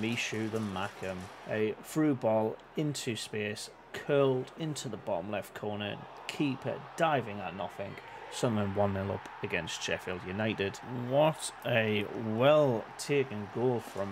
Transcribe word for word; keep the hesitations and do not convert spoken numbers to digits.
Michut than Mackem. A through ball into space, curled into the bottom left corner, keeper diving at nothing. Sunderland one nil up against Sheffield United. What a well taken goal from